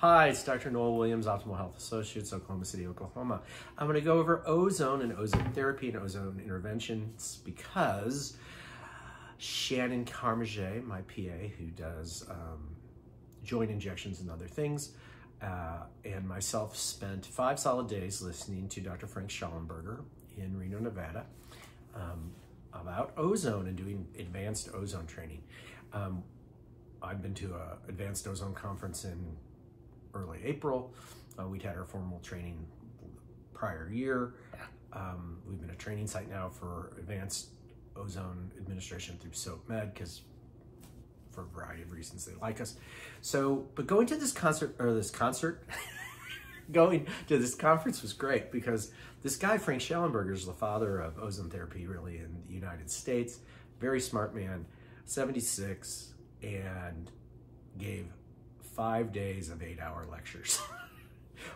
Hi, it's Dr. Noel Williams, Optimal Health Associates, Oklahoma City, Oklahoma. I'm going to go over ozone and ozone therapy and ozone interventions because Shannon Carmaget, my PA, who does joint injections and other things, and myself spent 5 solid days listening to Dr. Frank Shallenberger in Reno, Nevada, about ozone and doing advanced ozone training. I've been to an advanced ozone conference in early April. We'd had our formal training prior year. We've been a training site now for advanced ozone administration through SOAP Med because for a variety of reasons they like us. So, but going to this concert, going to this conference was great because this guy, Frank Shallenberger, is the father of ozone therapy really in the United States. Very smart man, 76, and gave 5 days of 8-hour lectures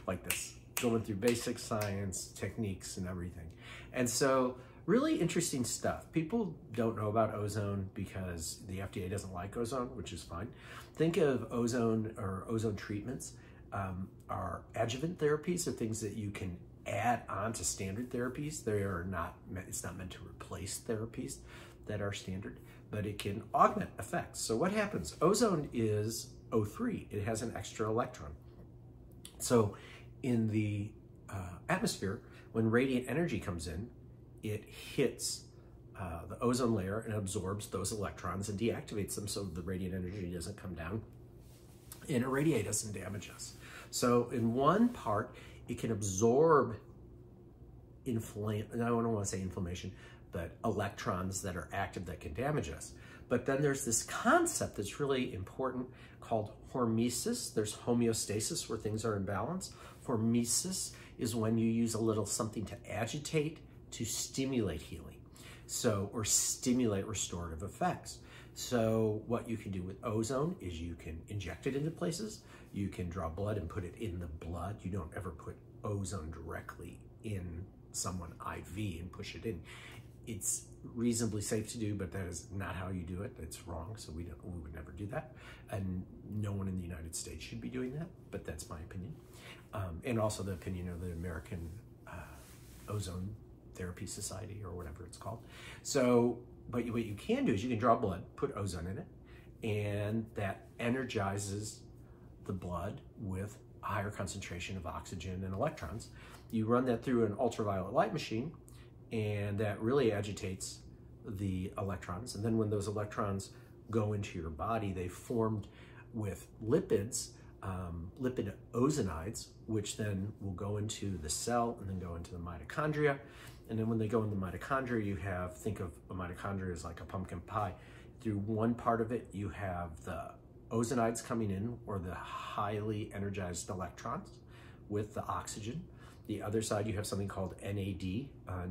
like this, going through basic science, techniques, and everything. And so really interesting stuff. People don't know about ozone because the FDA doesn't like ozone, which is fine. Think of ozone or ozone treatments are adjuvant therapies, are things that you can add on to standard therapies. They are not, it's not meant to replace therapies that are standard, but it can augment effects. So what happens? Ozone is O3. It has an extra electron. So in the atmosphere, when radiant energy comes in, it hits the ozone layer and absorbs those electrons and deactivates them so the radiant energy doesn't come down and irradiate us and damage us. So in one part, it can absorb I don't want to say inflammation, but electrons that are active that can damage us. But then there's this concept that's really important called hormesis. There's homeostasis where things are in balance. Hormesis is when you use a little something to agitate to stimulate healing, so, or stimulate restorative effects. So what you can do with ozone is you can inject it into places, you can draw blood and put it in the blood. You don't ever put ozone directly in someone IV and push it in. It's reasonably safe to do, but that is not how you do it. It's wrong, so we would never do that. And no one in the United States should be doing that, but that's my opinion. And also the opinion of the American Ozone Therapy Society or whatever it's called. So, but what you can do is you can draw blood, put ozone in it, and that energizes the blood with a higher concentration of oxygen and electrons. You run that through an ultraviolet light machine, and that really agitates the electrons. And then when those electrons go into your body, they formed with lipids, lipid ozonides, which then will go into the cell and then go into the mitochondria. And then when they go in the mitochondria, you have, think of a mitochondria as like a pumpkin pie. Through one part of it, you have the ozonides coming in, or the highly energized electrons with the oxygen. The other side, you have something called NAD,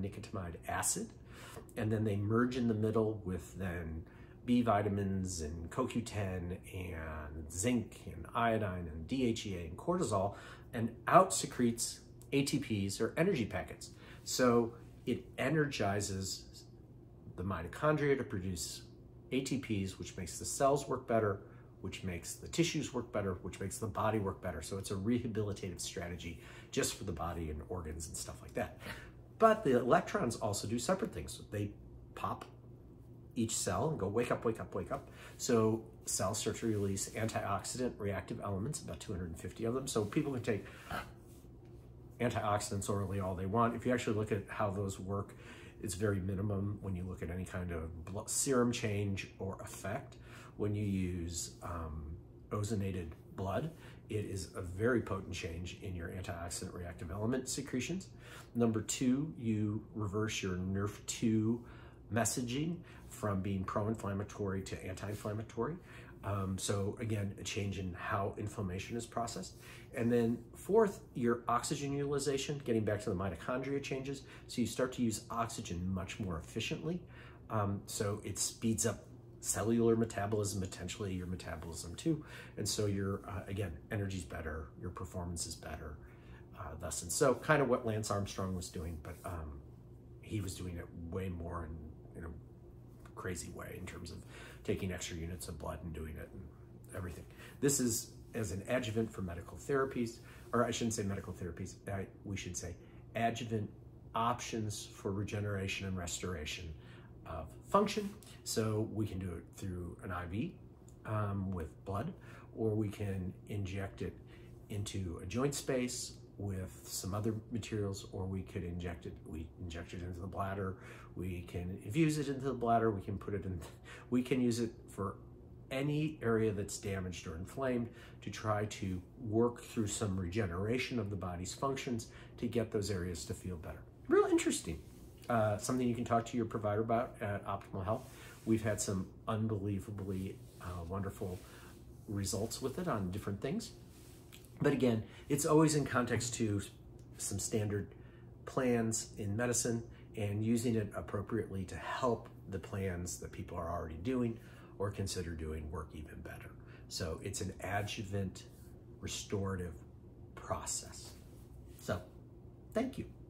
nicotinamide acid, and then they merge in the middle with then B vitamins and CoQ10 and zinc and iodine and DHEA and cortisol, and out secretes ATPs or energy packets. So it energizes the mitochondria to produce ATPs, which makes the cells work better, which makes the tissues work better, which makes the body work better. So it's a rehabilitative strategy just for the body and organs and stuff like that. But the electrons also do separate things. They pop each cell and go, wake up, wake up, wake up. So cells start to release antioxidant reactive elements, about 250 of them. So people can take antioxidants orally all they want. If you actually look at how those work, it's very minimum when you look at any kind of blood serum change or effect. When you use ozonated blood, it is a very potent change in your antioxidant reactive element secretions. Number 2, you reverse your Nrf2 messaging from being pro-inflammatory to anti-inflammatory. So again, a change in how inflammation is processed. And then 4th, your oxygen utilization, getting back to the mitochondria changes. So you start to use oxygen much more efficiently. So it speeds up cellular metabolism, potentially your metabolism too. And so your, again, energy's better, your performance is better, thus and so, kind of what Lance Armstrong was doing, but he was doing it way more in a crazy way in terms of taking extra units of blood and doing it and everything. This is as an adjuvant for medical therapies, or I shouldn't say medical therapies, we should say adjuvant options for regeneration and restoration of function. So we can do it through an IV with blood, or we can inject it into a joint space with some other materials, or we could inject it. We inject it into the bladder. We can infuse it into the bladder. We can put it in. We can use it for any area that's damaged or inflamed to try to work through some regeneration of the body's functions to get those areas to feel better. Real interesting. Something you can talk to your provider about at Optimal Health. We've had some unbelievably wonderful results with it on different things. But again, it's always in context to some standard plans in medicine and using it appropriately to help the plans that people are already doing or consider doing work even better. So it's an adjuvant restorative process. So thank you.